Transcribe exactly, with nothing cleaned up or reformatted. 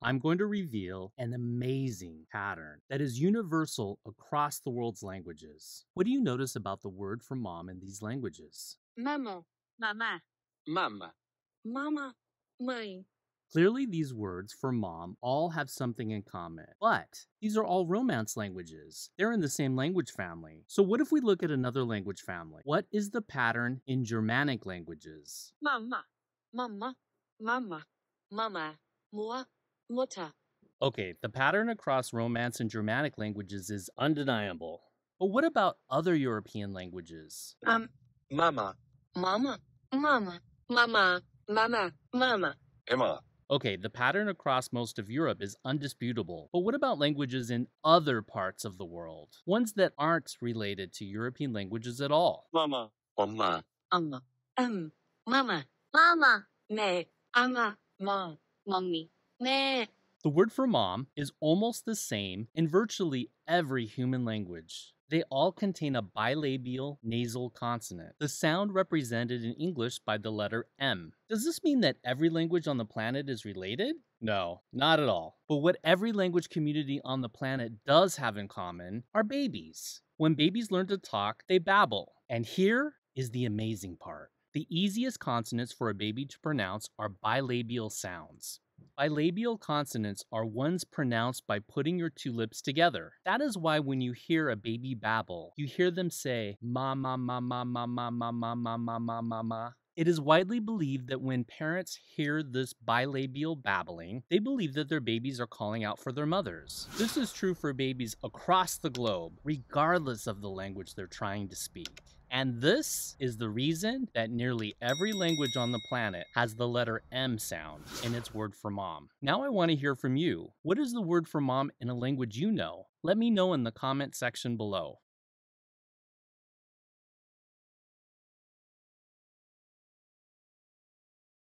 I'm going to reveal an amazing pattern that is universal across the world's languages. What do you notice about the word for mom in these languages? Mama, mama, mama, mama, mãe. Clearly, these words for mom all have something in common, but these are all Romance languages. They're in the same language family. So what if we look at another language family? What is the pattern in Germanic languages? Mama, mama, mama, mama, mua, muta. Okay, the pattern across Romance and Germanic languages is undeniable. But what about other European languages? Um, mama, mama, mama, mama, mama, mama, Emma. Okay, the pattern across most of Europe is undisputable, but what about languages in other parts of the world? Ones that aren't related to European languages at all? Mama, mama, mama, um, mama, mama, me, mama, mom, mommy, me. The word for mom is almost the same in virtually every human language. They all contain a bilabial nasal consonant, the sound represented in English by the letter M. Does this mean that every language on the planet is related? No, not at all. But what every language community on the planet does have in common are babies. When babies learn to talk, they babble. And here is the amazing part. The easiest consonants for a baby to pronounce are bilabial sounds. Bilabial consonants are ones pronounced by putting your two lips together. That is why when you hear a baby babble, you hear them say ma ma ma ma ma ma ma ma ma ma ma ma ma. It is widely believed that when parents hear this bilabial babbling, they believe that their babies are calling out for their mothers. This is true for babies across the globe, regardless of the language they're trying to speak. And this is the reason that nearly every language on the planet has the letter M sound in its word for mom. Now I want to hear from you. What is the word for mom in a language you know? Let me know in the comment section below.